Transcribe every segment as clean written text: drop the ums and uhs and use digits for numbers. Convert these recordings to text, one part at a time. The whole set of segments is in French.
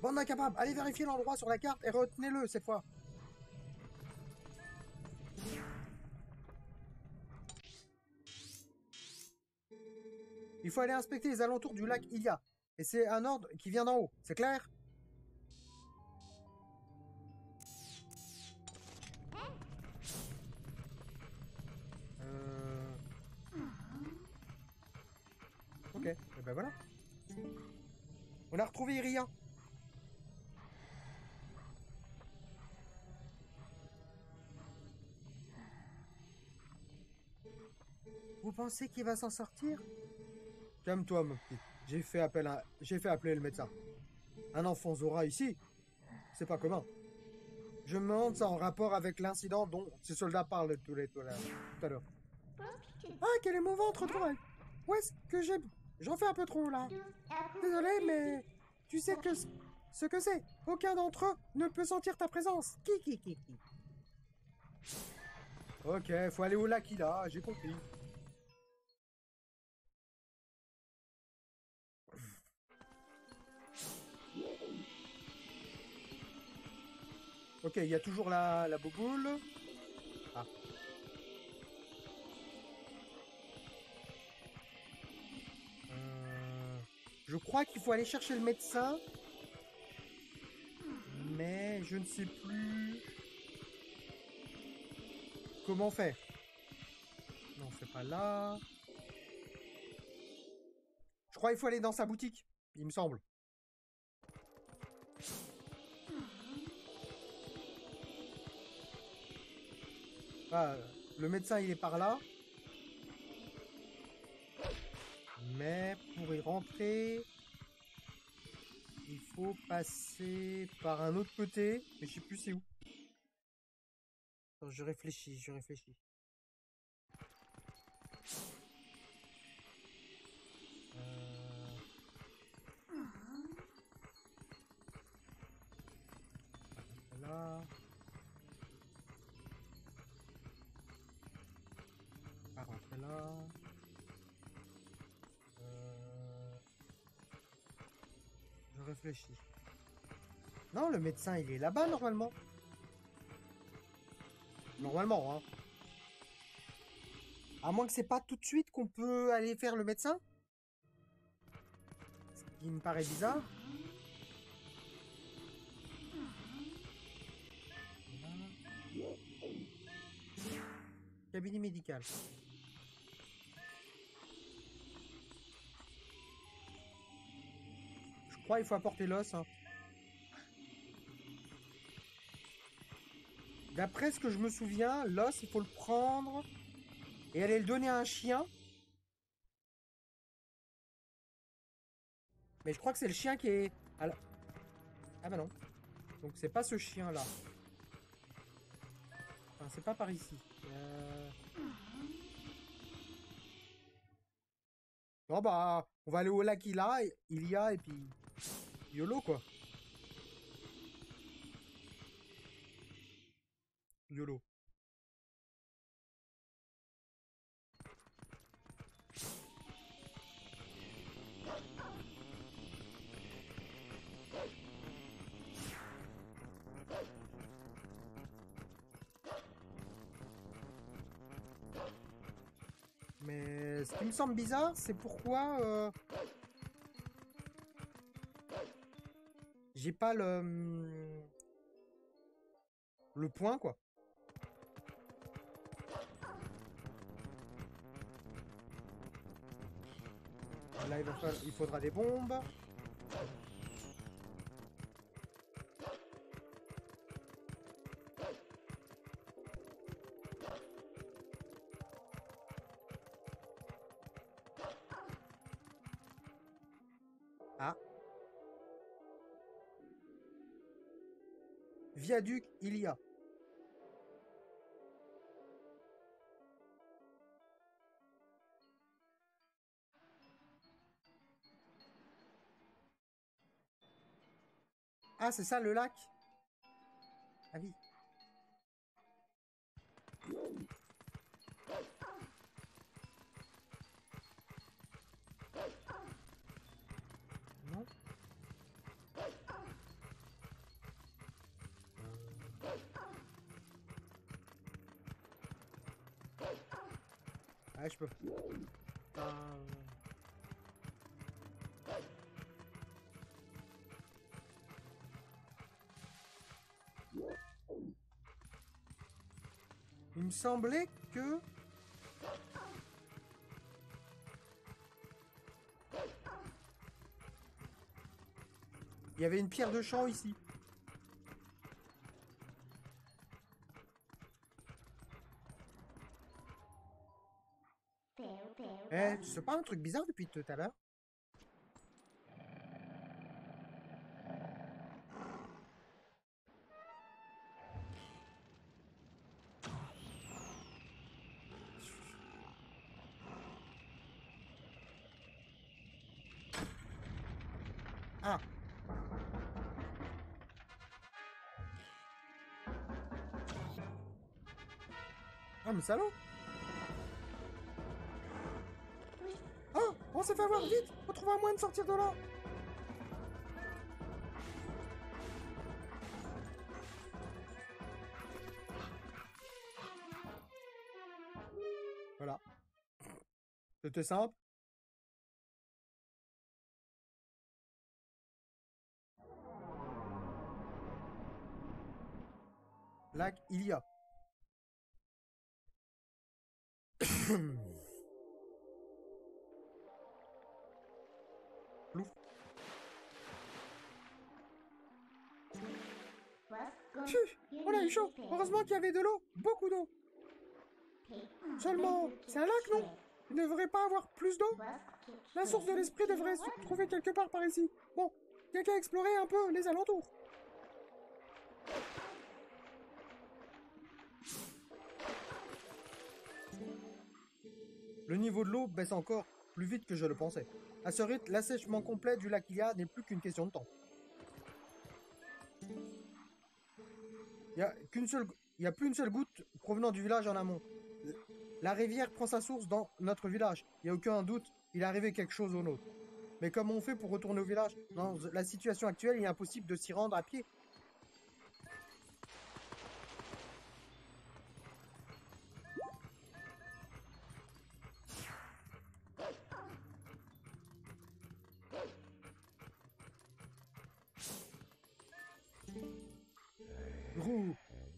Bande d'incapables, allez vérifier l'endroit sur la carte et retenez-le cette fois. Il faut aller inspecter les alentours du lac Hylia. Et c'est un ordre qui vient d'en haut, c'est clair? Ok, et ben voilà. On a retrouvé Irian. Vous pensez qu'il va s'en sortir? Calme-toi, mon petit. J'ai fait appeler le médecin. Un enfant Zora ici, c'est pas commun. Je me demande ça en rapport avec l'incident dont ces soldats parlent tout à l'heure. Ah, quelle émouvante retrouvaille! Où est-ce que j'ai... J'en fais un peu trop, là. Désolé, mais... Tu sais que... ce que c'est. Aucun d'entre eux ne peut sentir ta présence. Qui. Ok, faut aller au lac Lia, j'ai compris. Ok, il y a toujours la bouboule. Ah. Je crois qu'il faut aller chercher le médecin. Mais je ne sais plus... comment faire. Non, c'est pas là. Je crois qu'il faut aller dans sa boutique, il me semble. Ah, le médecin, il est par là. Mais pour y rentrer, il faut passer par un autre côté. Mais je sais plus c'est où. Attends, je réfléchis. Là. Là. Je réfléchis. Non, le médecin, il est là-bas, normalement. Normalement, hein. À moins que c'est pas tout de suite qu'on peut aller faire le médecin. Ce qui me paraît bizarre. Cabinet médical. Il faut apporter l'os. Hein. D'après ce que je me souviens, l'os, il faut le prendre et aller le donner à un chien. Mais je crois que c'est le chien qui est... Ah bah non. Donc c'est pas ce chien-là. Enfin, c'est pas par ici. Bon bah, on va aller au lac Lia, et puis... YOLO quoi. YOLO. Mais ce qui me semble bizarre, c'est pourquoi... J'ai pas le point, quoi. Là, il faudra des bombes. Viaduc Lia. Ah, c'est ça le lac. Ah oui. Non. Ah, je peux. Il me semblait que... Il y avait une pierre de champ ici. Eh, c'est pas un truc bizarre depuis tout à l'heure? Ah. Ah, mais salaud! On s'est fait avoir vite! On trouve un moyen de sortir de là! Voilà. C'était simple. Lac Hylia. On a eu chaud. Heureusement qu'il y avait de l'eau, beaucoup d'eau. Seulement, c'est un lac, non? Il ne devrait pas avoir plus d'eau? La source de l'esprit devrait se trouver quelque part par ici. Bon, il n'y a qu'à explorer un peu les alentours. Le niveau de l'eau baisse encore plus vite que je le pensais. À ce rythme, l'assèchement complet du lac Lia n'est plus qu'une question de temps. Il n'y a plus une seule goutte provenant du village en amont. La rivière prend sa source dans notre village. Il n'y a aucun doute, il est arrivé quelque chose au nôtre. Mais comment on fait pour retourner au village? Dans la situation actuelle, il est impossible de s'y rendre à pied.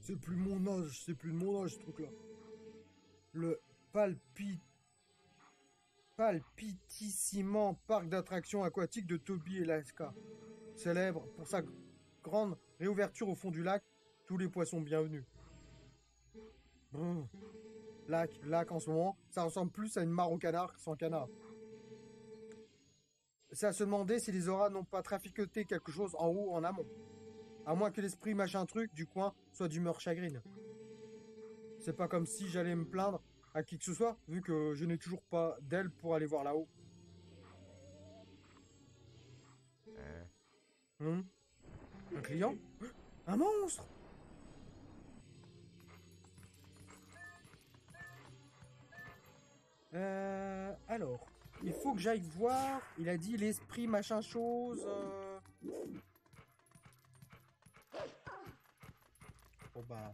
C'est plus de mon âge ce truc là. Le palpitissiment parc d'attractions aquatiques de Toby et Laska. Célèbre pour sa grande réouverture au fond du lac, tous les poissons bienvenus. Lac en ce moment, ça ressemble plus à une mare au canard que sans canard. C'est à se demander si les Zora n'ont pas traficoté quelque chose en haut en amont. À moins que l'esprit machin truc du coin soit d'humeur chagrine. C'est pas comme si j'allais me plaindre à qui que ce soit, vu que je n'ai toujours pas d'aile pour aller voir là-haut. Un client? Un monstre? Alors, il faut que j'aille voir... Il a dit l'esprit machin chose... Bon bah...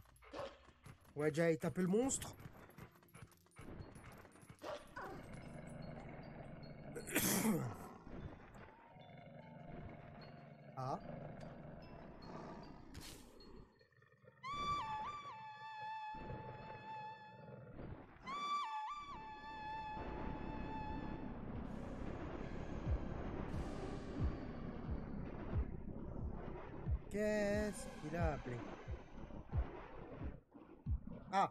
Ouais, déjà, il tape le monstre. Ah. Qu'est-ce qu'il a appelé ? Ah.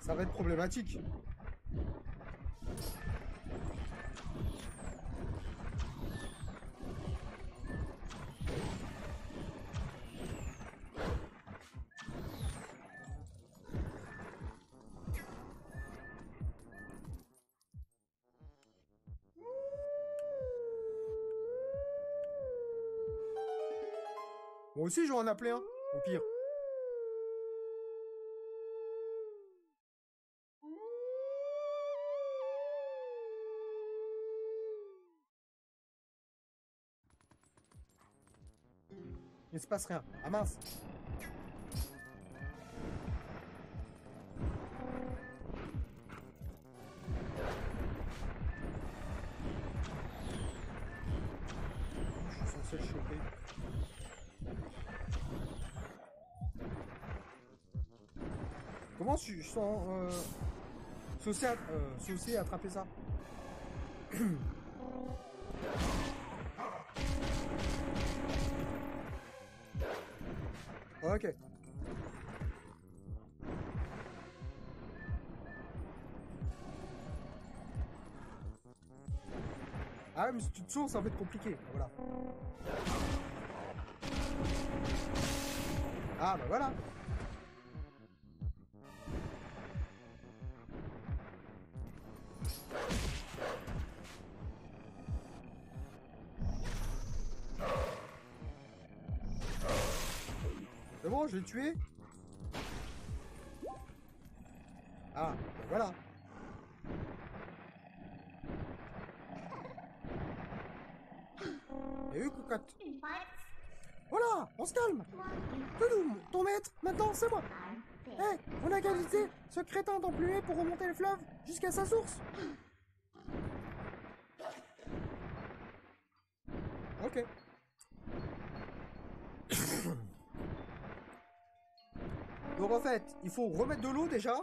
Ça va être problématique. Moi aussi, j'en ai appelé un, au pire. Il se passe rien. Ah mince. Comment je sens saucer attraper ça? Ok. Ah ouais, mais si tu te sauces, ça va être compliqué. Voilà. Ah bah voilà. C'est bon, je l'ai tué. Ah, ben voilà. Il y a eu cocotte. Voilà, on se calme. Toudoum, ton maître, maintenant c'est moi. Hé, hey, on a qualité. Ce crétin d'emplué pour remonter le fleuve jusqu'à sa source. Ok. Donc en fait, il faut remettre de l'eau déjà,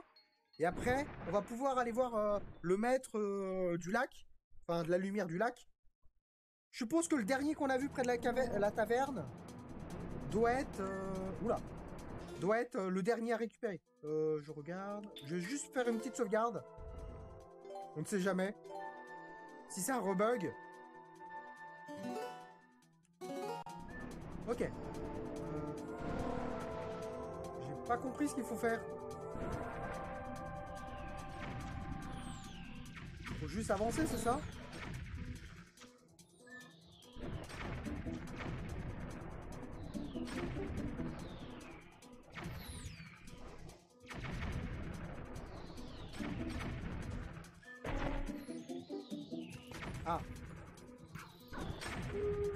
et après, on va pouvoir aller voir le maître du lac, enfin de la lumière du lac. Je suppose que le dernier qu'on a vu près de la taverne doit être... doit être le dernier à récupérer. Je regarde, je vais juste faire une petite sauvegarde. On ne sait jamais. Si c'est un rebug. Ok. Pas compris ce qu'il faut faire. Faut juste avancer, c'est ça? Ah.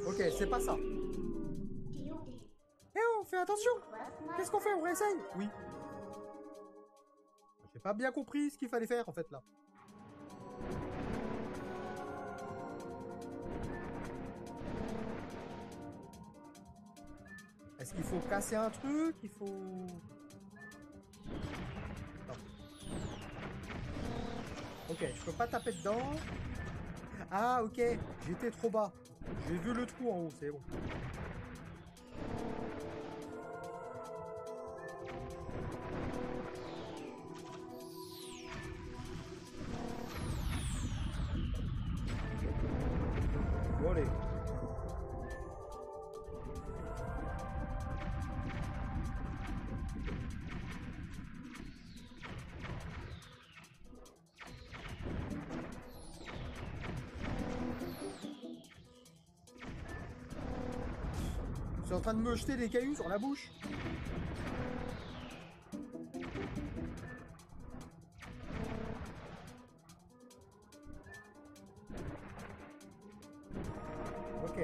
Ok, c'est pas ça. Fais attention! Qu'est-ce qu'on fait? On réessaye? Oui. J'ai pas bien compris ce qu'il fallait faire en fait là. Est-ce qu'il faut casser un truc? Il faut... Non. Ok, je peux pas taper dedans. Ah ok, j'étais trop bas. J'ai vu le trou en haut, c'est bon. Je suis en train de me jeter des cailloux sur la bouche. Ok.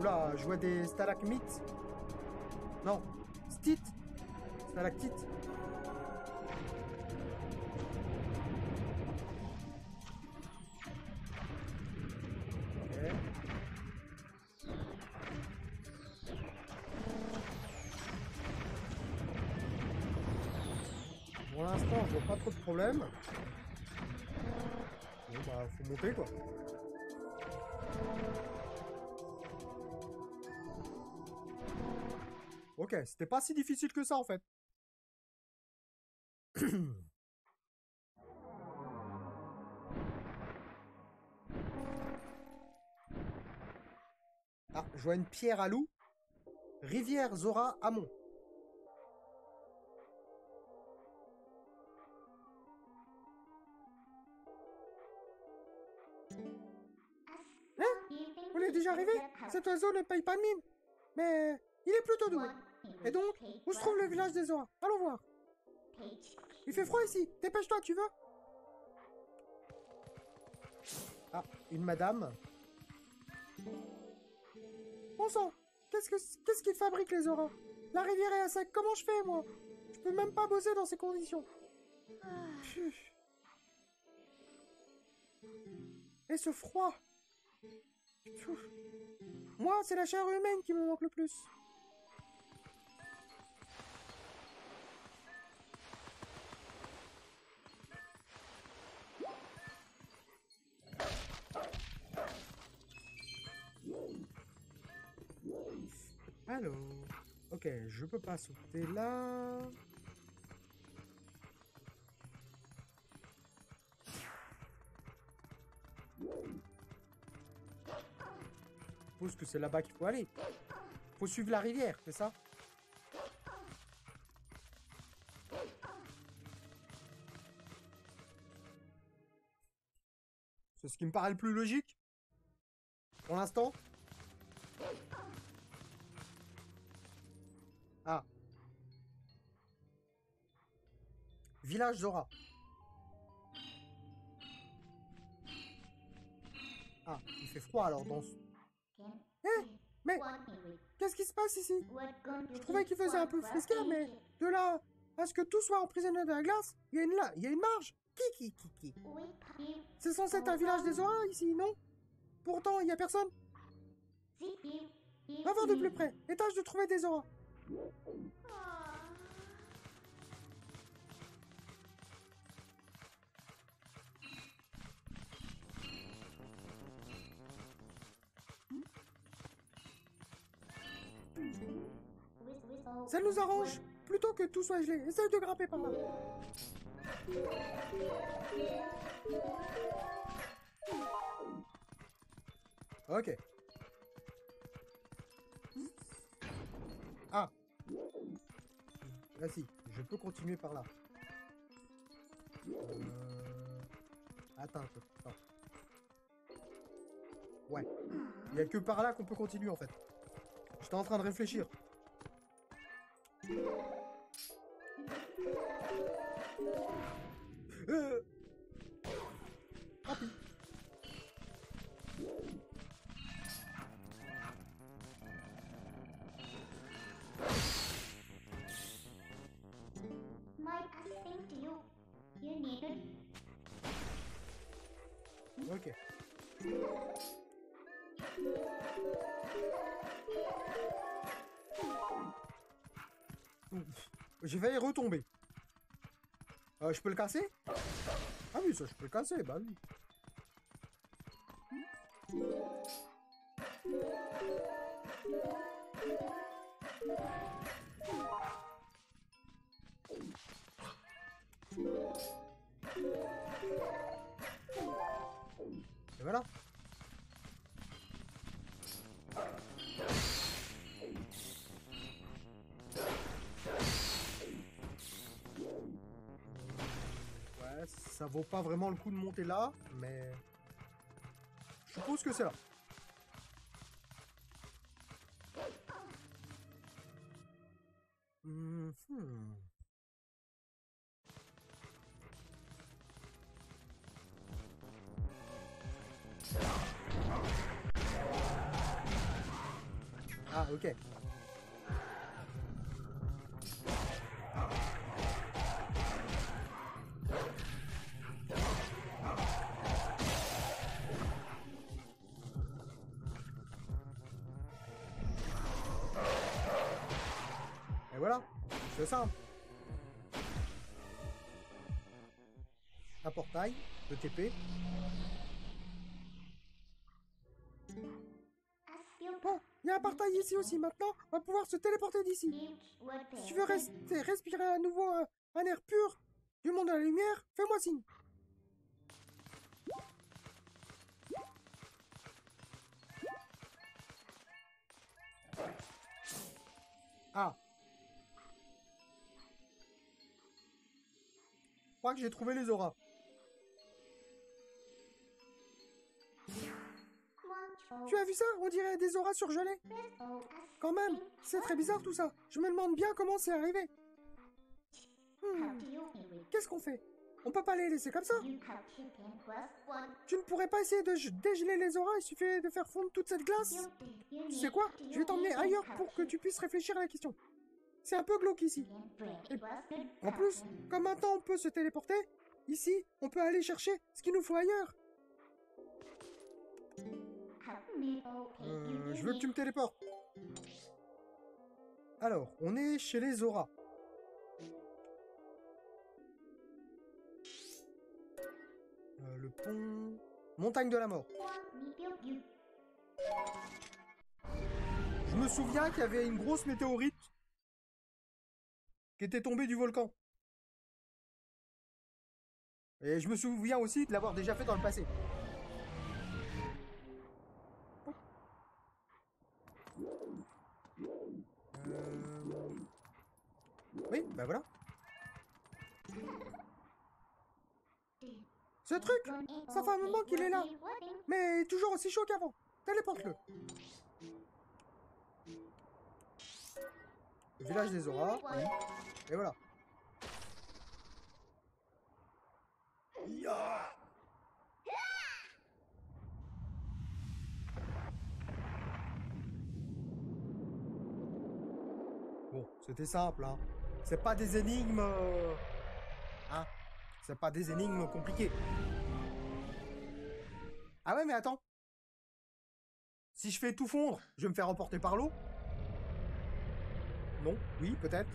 Oula, je vois des stalagmites. Non, stites. Stalactites. Problème. Bon bah faut monter quoi. Ok, c'était pas si difficile que ça en fait. Ah, je vois une pierre à loup. Rivière Zora Amont. Déjà arrivé, cet oiseau ne paye pas de mine, mais il est plutôt doué. Et donc, où se trouve le village des Zora? Allons voir. Il fait froid ici, dépêche-toi, tu veux? Ah, une madame. Bon sang, qu'est-ce qu'ils fabriquent les Zora? La rivière est à sec, comment je fais moi? Je peux même pas bosser dans ces conditions. Pff. Et ce froid. Moi, c'est la chair humaine qui me manque le plus. Allô. Ok, je peux pas sauter là. Je suppose que c'est là-bas qu'il faut aller. Faut suivre la rivière, c'est ça? C'est ce qui me paraît le plus logique. Pour l'instant. Ah. Village Zora. Ah, il fait froid alors dans ce... mais qu'est-ce qui se passe ici? Je trouvais qu'il faisait un peu frisquet, mais de là à ce que tout soit emprisonné dans la glace, il y a une marge. Qui C'est censé être un village des Zora ici, non? Pourtant, il n'y a personne. Va voir de plus près et tâche de trouver des Zora. Ça nous arrange. Plutôt que tout soit gelé, essaye de grimper par là. Ok. Ah. Là, si, je peux continuer par là. Attends un peu. Attends. Ouais. Il n'y a que par là qu'on peut continuer en fait. J'étais en train de réfléchir. Ok. J'ai failli retomber. Je peux le casser? Ah oui, ça je peux le casser, bah oui. Et voilà. Ouais, ça vaut pas vraiment le coup de monter là, mais... je suppose que c'est là. Ah, ok. Et voilà, c'est simple. Un portail, le TP. Un portail ici aussi. Maintenant, on va pouvoir se téléporter d'ici. Si tu veux rester, respirer à nouveau un air pur du monde de la lumière, fais-moi signe. Ah. Je crois que j'ai trouvé les Zora. Tu as vu ça? On dirait des auras surgelées. Quand même, c'est très bizarre tout ça. Je me demande bien comment c'est arrivé. Qu'est-ce qu'on fait? On peut pas les laisser comme ça. Tu ne pourrais pas essayer de dégeler les auras? Il suffit de faire fondre toute cette glace. Tu sais quoi? Je vais t'emmener ailleurs pour que tu puisses réfléchir à la question. C'est un peu glauque ici. Et en plus, comme maintenant on peut se téléporter, ici, on peut aller chercher ce qu'il nous faut ailleurs. Je veux que tu me téléportes. Alors, on est chez les Zora. Le pont... Montagne de la mort. Je me souviens qu'il y avait une grosse météorite qui était tombée du volcan. Et je me souviens aussi de l'avoir déjà fait dans le passé. Oui, bah voilà. Ce truc, ça fait un moment qu'il est là, mais toujours aussi chaud qu'avant. Téléporte-le. Le village des Zora. Oui. Et voilà. Yeah. Bon, c'était simple, hein. C'est pas des énigmes... Hein? C'est pas des énigmes compliquées. Ah ouais, mais attends. Si je fais tout fondre, je vais me faire emporter par l'eau? Non? Oui, peut-être.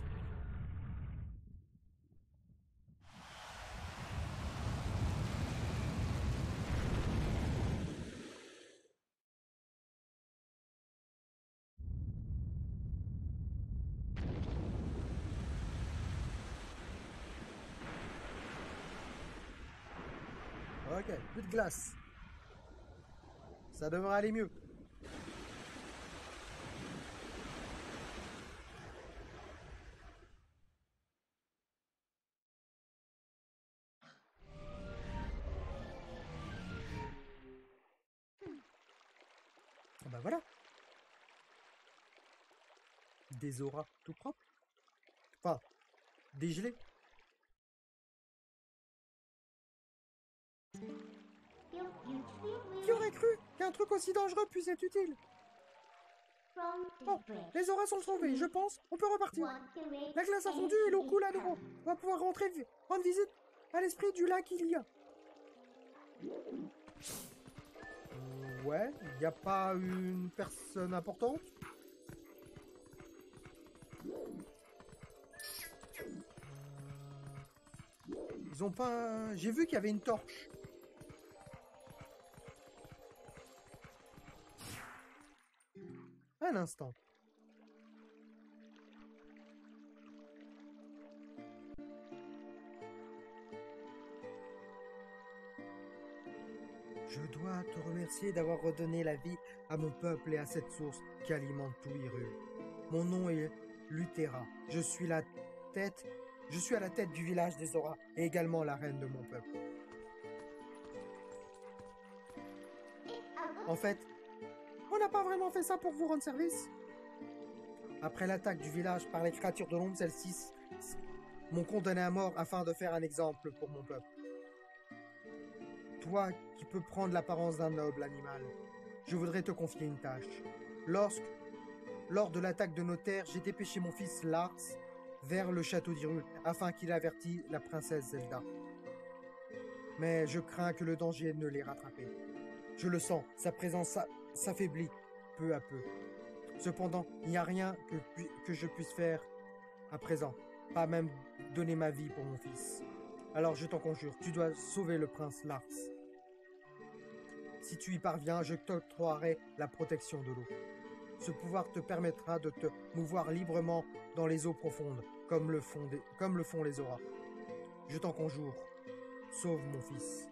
Ok, plus de glace. Ça devrait aller mieux. Ah bah voilà. Des Zora tout propre. Enfin, dégelé. Qui aurait cru qu'un truc aussi dangereux puisse être utile? Bon, les Zora sont sauvés, je pense. On peut repartir. La glace a fondu et l'eau coule à nouveau. On va pouvoir rentrer rendre visite à l'esprit du lac Hylia. Ouais, il n'y a pas une personne importante? Ils ont pas... J'ai vu qu'il y avait une torche. Un instant. Je dois te remercier d'avoir redonné la vie à mon peuple et à cette source qui alimente tout Hyrule. Mon nom est Luthera. Je suis à la tête du village des Zora et également la reine de mon peuple. En fait, on n'a pas vraiment fait ça pour vous rendre service. Après l'attaque du village par les créatures de l'ombre, celles-ci m'ont condamné à mort afin de faire un exemple pour mon peuple. Toi qui peux prendre l'apparence d'un noble animal, je voudrais te confier une tâche. Lors de l'attaque de nos terres, j'ai dépêché mon fils Lars vers le château d'Hyrule afin qu'il avertisse la princesse Zelda. Mais je crains que le danger ne l'ait rattrapé. Je le sens, sa présence s'affaiblit peu à peu. Cependant, il n'y a rien que je puisse faire à présent, pas même donner ma vie pour mon fils. Alors je t'en conjure, tu dois sauver le prince Lars. Si tu y parviens, je t'octroierai la protection de l'eau. Ce pouvoir te permettra de te mouvoir librement dans les eaux profondes, comme le font les Zora. Je t'en conjure, sauve mon fils.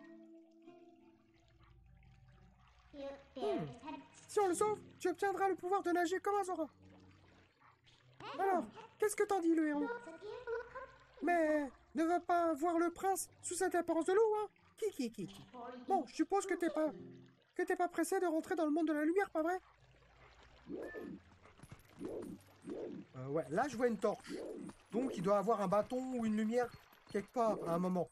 Si on le sauve, tu obtiendras le pouvoir de nager comme un Zora. Alors, qu'est-ce que t'en dis, le héros? Mais ne va pas voir le prince sous cette apparence de l'eau, hein? Qui. Bon, je suppose que t'es pas pressé de rentrer dans le monde de la lumière, pas vrai? Ouais, là je vois une torche. Donc il doit avoir un bâton ou une lumière quelque part à un moment.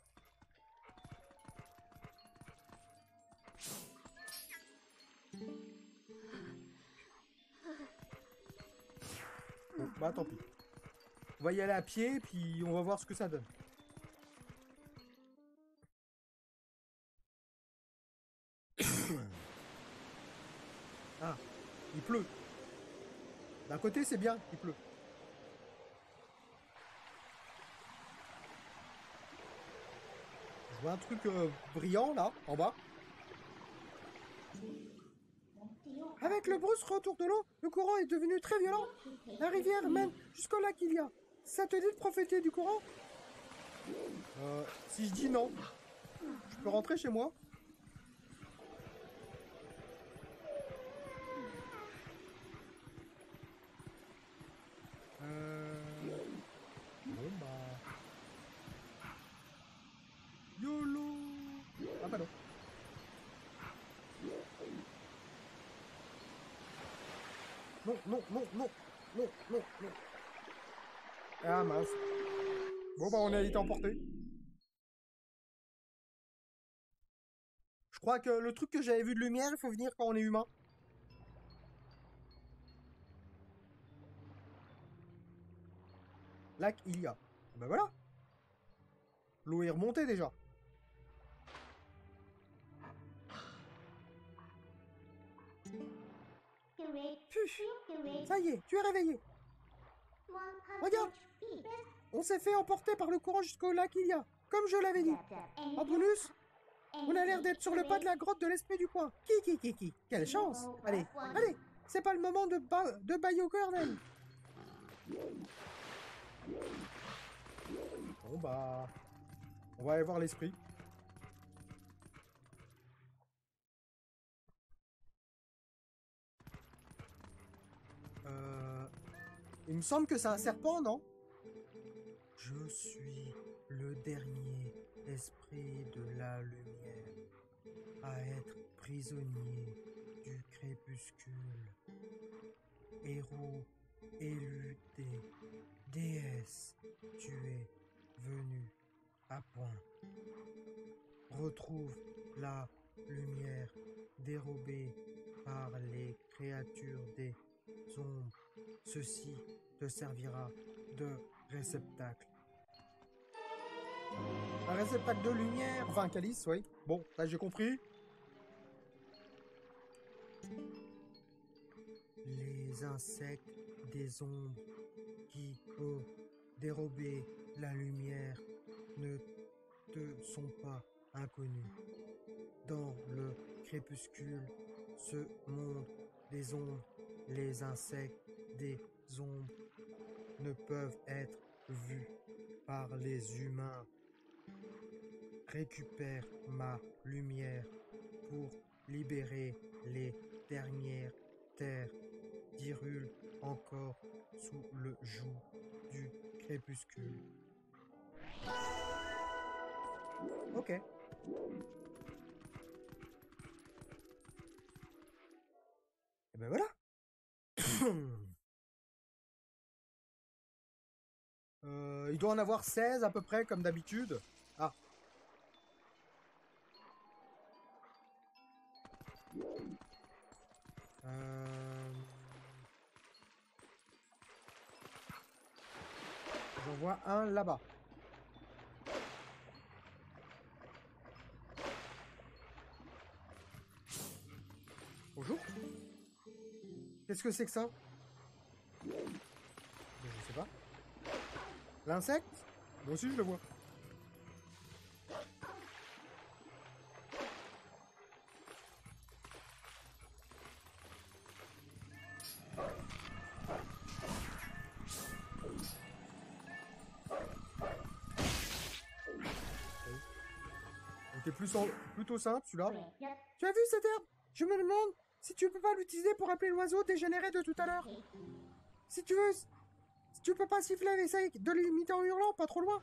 Bah tant pis. On va y aller à pied, puis on va voir ce que ça donne. Ah, il pleut. D'un côté, c'est bien, il pleut. Je vois un truc brillant, là, en bas. Avec le brusque retour de l'eau, le courant est devenu très violent. La rivière mène jusqu'au lac Hylia. Ça te dit de profiter du courant? Si je dis non, je peux rentrer chez moi? YOLO! Ah bah non. Non, non, non, non, non, non, non. Ah mince. Bon bah on a été emporté. Je crois que le truc que j'avais vu de lumière, il faut venir quand on est humain. Lac Lia. Ben voilà. L'eau est remontée déjà. Puch, ça y est, tu es réveillé. Regarde, on s'est fait emporter par le courant jusqu'au lac Lia, comme je l'avais dit. En bonus, on a l'air d'être sur le pas de la grotte de l'esprit du coin. Qui. Quelle chance. Allez, allez, c'est pas le moment de bailler au cœur, même. Bon bah, on va aller voir l'esprit. Il me semble que c'est un serpent, non? Je suis le dernier esprit de la lumière à être prisonnier du crépuscule. Héros éludé, déesse, tu es venu à point. Retrouve la lumière dérobée par les créatures des ombres. Ceci te servira de réceptacle. Un réceptacle de lumière, enfin un calice, oui. Bon, là j'ai compris. Les insectes des ombres qui ont dérobé la lumière ne te sont pas inconnus. Dans le crépuscule, ce monde des ombres, les insectes des ombres ne peuvent être vus par les humains. Récupère ma lumière pour libérer les dernières terres d'Hyrule encore sous le joug du crépuscule. Ok. Et ben voilà. Il doit en avoir 16 à peu près, comme d'habitude. Ah. J'en vois un là-bas. Bonjour. Qu'est-ce que c'est que ça? Je sais pas. L'insecte? Moi aussi je le vois. C'était plutôt simple celui-là. Tu as vu cette herbe? Je me demande si tu peux pas l'utiliser pour appeler l'oiseau dégénéré de tout à l'heure. Si tu veux, si tu peux pas siffler avec ça, de l'imiter en hurlant, pas trop loin.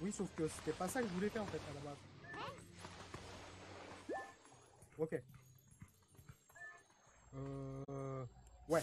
Oui, sauf que c'était pas ça que je voulais faire en fait à la base. Ok. Ouais.